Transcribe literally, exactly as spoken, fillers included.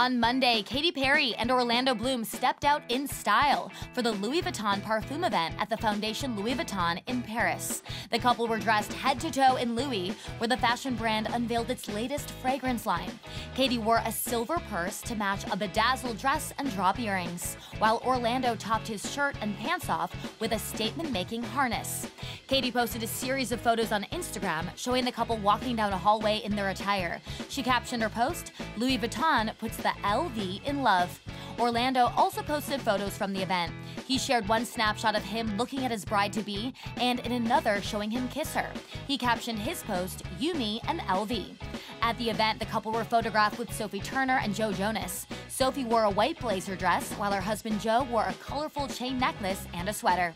On Monday, Katy Perry and Orlando Bloom stepped out in style for the Louis Vuitton Parfum event at the Fondation Louis Vuitton in Paris. The couple were dressed head to toe in Louis, where the fashion brand unveiled its latest fragrance line. Katy wore a silver purse to match a bedazzled dress and drop earrings, while Orlando topped his shirt and pants off with a statement-making harness. Katy posted a series of photos on Instagram showing the couple walking down a hallway in their attire. She captioned her post, "Louis Vuitton puts the L V in love." Orlando also posted photos from the event. He shared one snapshot of him looking at his bride-to-be and in another showing him kiss her. He captioned his post, "You, me, and L V." At the event, the couple were photographed with Sophie Turner and Joe Jonas. Sophie wore a white blazer dress, while her husband Joe wore a colorful chain necklace and a sweater.